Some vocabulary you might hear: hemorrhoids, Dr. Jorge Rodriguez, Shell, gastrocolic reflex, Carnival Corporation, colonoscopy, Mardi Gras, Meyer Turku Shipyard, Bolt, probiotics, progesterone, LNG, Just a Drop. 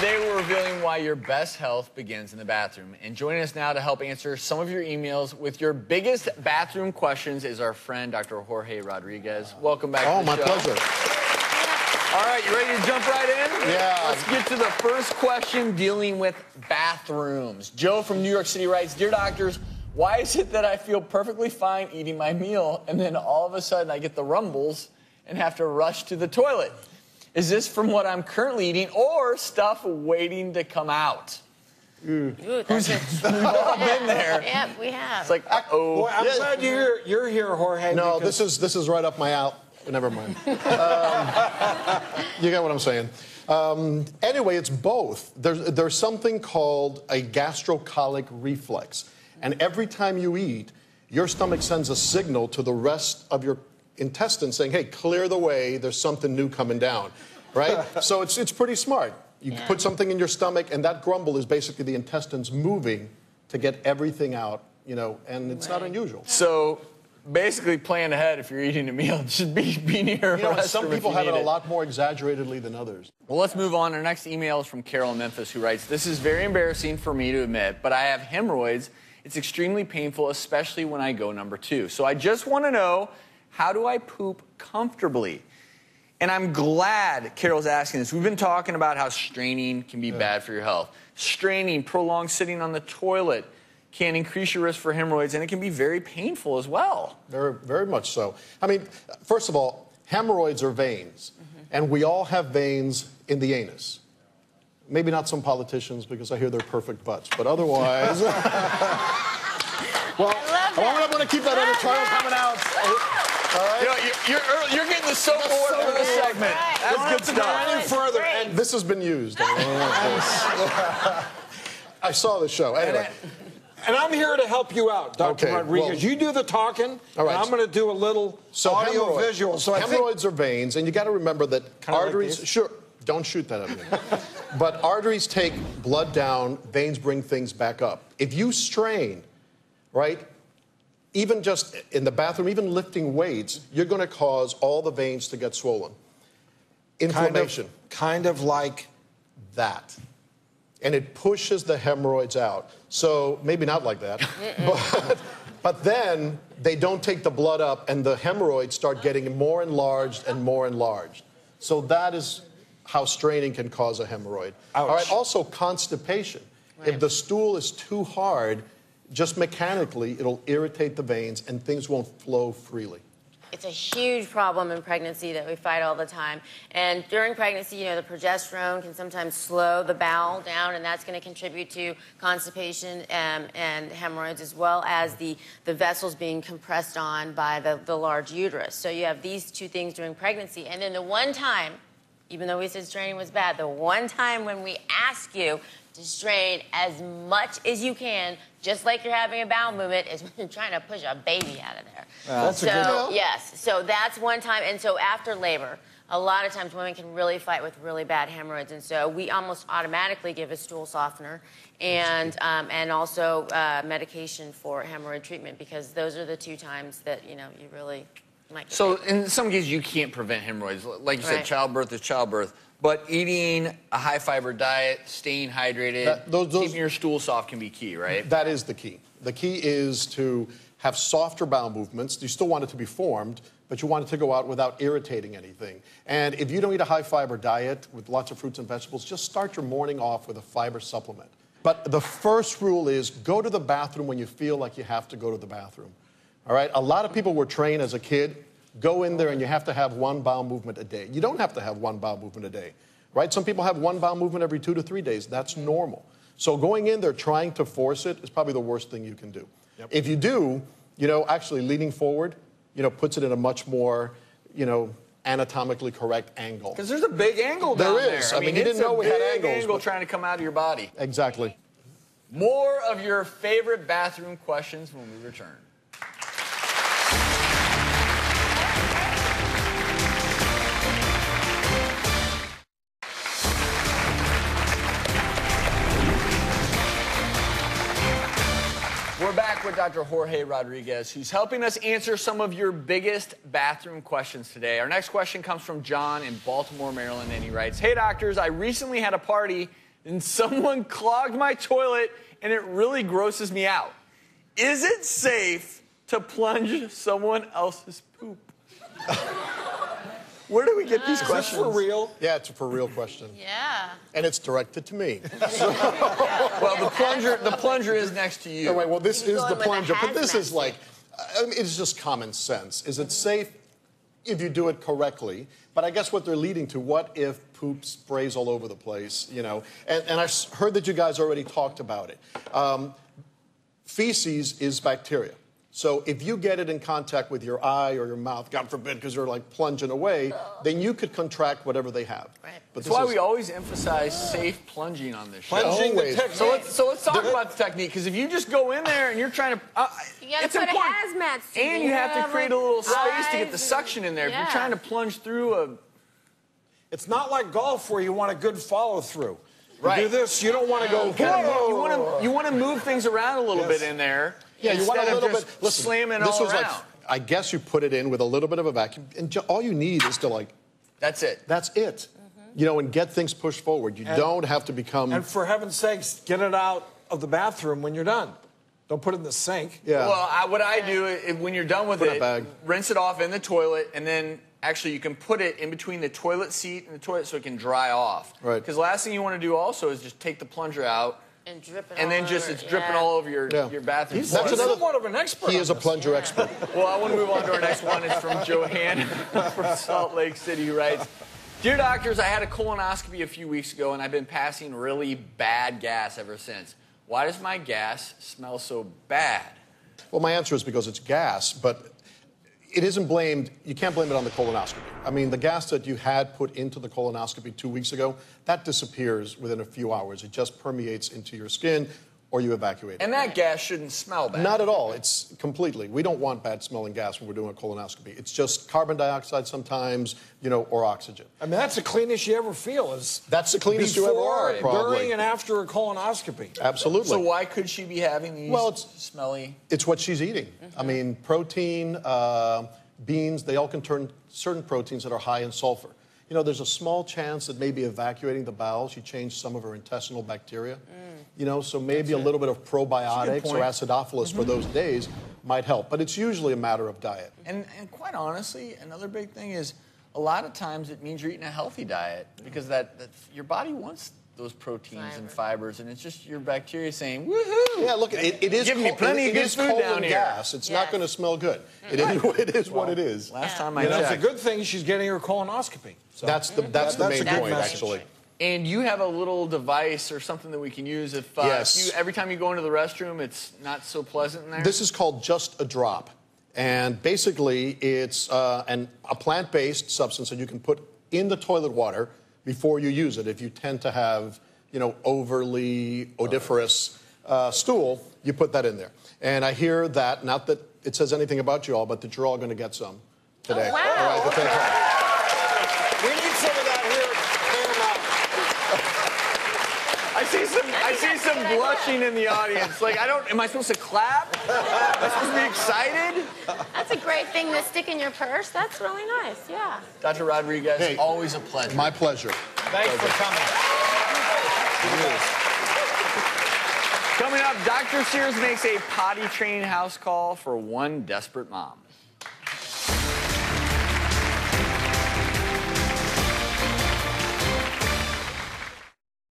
Today we're revealing why your best health begins in the bathroom. And joining us now to help answer some of your emails with your biggest bathroom questions is our friend, Dr. Jorge Rodriguez. Welcome back to the show. Oh, my pleasure. All right, you ready to jump right in? Yeah. Let's get to the first question dealing with bathrooms. Joe from New York City writes, "Dear doctors, why is it that I feel perfectly fine eating my meal and then all of a sudden I get the rumbles and have to rush to the toilet? Is this from what I'm currently eating or stuff waiting to come out?" Ooh, we've all been there. Yeah, we have. It's like, uh-oh. Well, I'm glad you're here, Jorge. No, because... this is right up my alley. Never mind. You get what I'm saying. Anyway, it's both. There's something called a gastrocolic reflex. And every time you eat, your stomach sends a signal to the rest of your intestines saying, hey, clear the way, there's something new coming down, right? So it's pretty smart. You put something in your stomach, and that grumble is basically the intestines moving to get everything out, you know, and it's not unusual. So basically, plan ahead if you're eating a meal. It should be near a restaurant. Some people have it a lot more exaggeratedly than others. Well, let's move on. Our next email is from Carol in Memphis, who writes, "This is very embarrassing for me to admit, but I have hemorrhoids. It's extremely painful, especially when I go number 2. So I just want to know, how do I poop comfortably?" And I'm glad Carol's asking this. We've been talking about how straining can be bad for your health. Straining, prolonged sitting on the toilet can increase your risk for hemorrhoids, and it can be very painful as well. Very much so. I mean, first of all, hemorrhoids are veins, and we all have veins in the anus. Maybe not some politicians, because I hear they're perfect butts, but otherwise... Well, I want to keep that other title coming out. All right. You're getting the soap award for this segment. Right. That's good stuff. Any further, and this has been used. I saw the show. Anyway. And I'm here to help you out, Dr. Rodriguez. Well, you do the talking, and I'm going to do a little audio visual. So hemorrhoids are veins, and you got to remember that arteries. Like don't shoot that at me. But arteries take blood down, veins bring things back up. If you strain, right? Even just in the bathroom, even lifting weights, you're going to cause all the veins to get swollen. Inflammation. Kind of like that. And it pushes the hemorrhoids out. So maybe not like that. But then they don't take the blood up, and the hemorrhoids start getting more enlarged and more enlarged. So that is how straining can cause a hemorrhoid. Ouch. All right, also constipation. Right. If the stool is too hard, just mechanically, it'll irritate the veins and things won't flow freely. It's a huge problem in pregnancy that we fight all the time. And during pregnancy, you know, the progesterone can sometimes slow the bowel down, and that's going to contribute to constipation and hemorrhoids, as well as the vessels being compressed on by the large uterus. So you have these two things during pregnancy. And then the one time, even though we said straining was bad, the one time when we ask you to strain as much as you can, just like you're having a bowel movement, is when you're trying to push a baby out of there. That's a good help. Yes, so that's one time. And so after labor, a lot of times women can really fight with really bad hemorrhoids, and so we almost automatically give a stool softener and also medication for hemorrhoid treatment, because those are the two times that, you know, you really might get it. In some cases, you can't prevent hemorrhoids. Like you said, childbirth is childbirth. But eating a high-fiber diet, staying hydrated, keeping your stool soft can be key, right? That is the key. The key is to have softer bowel movements. You still want it to be formed, but you want it to go out without irritating anything. And if you don't eat a high-fiber diet with lots of fruits and vegetables, just start your morning off with a fiber supplement. But the first rule is go to the bathroom when you feel like you have to go to the bathroom, all right? A lot of people were trained as a kid, go in there and you have to have one bowel movement a day. You don't have to have one bowel movement a day, right? Some people have one bowel movement every 2 to 3 days. That's normal. So going in there trying to force it is probably the worst thing you can do. Yep. If you do, you know, actually leaning forward, you know, puts it in a much more, you know, anatomically correct angle. Because there's a big angle down there. There is. I mean, you didn't know we had angles. It's a big angle trying to come out of your body. Exactly. More of your favorite bathroom questions when we return. We're back with Dr. Jorge Rodriguez, who's helping us answer some of your biggest bathroom questions today. Our next question comes from John in Baltimore, Maryland, and he writes, "Hey, doctors, I recently had a party and someone clogged my toilet and it really grosses me out. Is it safe to plunge someone else's poop? Where do we get these questions? Is this for real? Yeah, it's a for real question. Yeah. And it's directed to me. So. Yeah. Well, the plunger is next to you. No, wait, well, this is the plunger, but this is like, I mean, it's just common sense. Is it safe if you do it correctly? But I guess what they're leading to, what if poop sprays all over the place, you know? And I heard that you guys already talked about it. Feces is bacteria. So if you get it in contact with your eye or your mouth, God forbid, because you're like plunging away, then you could contract whatever they have. Right. But that's why we always emphasize safe plunging on this show. Plunging the technique. So let's talk about the technique, because if you just go in there and you're trying to, it's important. You gotta put a hazmat suit. And you have to create a little space to get the suction in there. Yeah. If you're trying to plunge through a... It's not like golf where you want a good follow-through. Right. You do this, you don't want to go... You want to move things around a little bit in there. Yeah, you want a little bit. Listen, slam it all around. Like, I guess you put it in with a little bit of a vacuum, and all you need is to like. That's it. That's it. Mm-hmm. You know, and get things pushed forward. You don't have to become. And for heaven's sakes, get it out of the bathroom when you're done. Don't put it in the sink. Yeah. Well, what I do is, when you're done with it, rinse it off in the toilet, and then actually you can put it in between the toilet seat and the toilet so it can dry off. Right. Because the last thing you want to do also is just take the plunger out. And dripping all over. And then just it's dripping all over your bathroom. He's somewhat of an expert. He is a plunger expert. Well, I want to move on to our next one. It's from Joanne from Salt Lake City, who writes, "Dear doctors, I had a colonoscopy a few weeks ago, and I've been passing really bad gas ever since. Why does my gas smell so bad?" Well, my answer is because it's gas, but it isn't blamed. You can't blame it on the colonoscopy. I mean, the gas that you had put into the colonoscopy 2 weeks ago, that disappears within a few hours. It just permeates into your skin, or you evacuate it. And that gas shouldn't smell bad. Not at all. It's completely. We don't want bad-smelling gas when we're doing a colonoscopy. It's just carbon dioxide sometimes, you know, or oxygen. I mean, that's the cleanest you ever feel. That's the cleanest you ever are, probably. During and after a colonoscopy. Absolutely. So why could she be having these smelly... It's what she's eating. Mm-hmm. I mean, protein, beans, they all contain certain proteins that are high in sulfur. You know, there's a small chance that maybe evacuating the bowel, she changed some of her intestinal bacteria. You know, so maybe a little bit of probiotics or acidophilus for those days might help. But it's usually a matter of diet. And quite honestly, another big thing is a lot of times it means you're eating a healthy diet because your body wants those proteins and fibers, and it's just your bacteria saying, woohoo! Yeah, look, it is giving me plenty of good food down here. Gas. It's not going to smell good. It is what it is. Last time I checked. It's a good thing she's getting her colonoscopy. So. That's the main point, actually. And you have a little device or something that we can use if every time you go into the restroom, it's not so pleasant in there? This is called Just a Drop. And basically, it's a plant-based substance that you can put in the toilet water before you use it. If you tend to have, you know, overly odoriferous stool, you put that in there. And I hear that, not that it says anything about you all, but that you're all going to get some today. Oh, wow. All right, we need some of that here. I see some blushing in the audience. Like, am I supposed to clap? Am I supposed to be excited? That's a great thing to stick in your purse. That's really nice, yeah. Dr. Rodriguez, always a pleasure. My pleasure. Thanks for coming. Coming up, Dr. Sears makes a potty training house call for one desperate mom.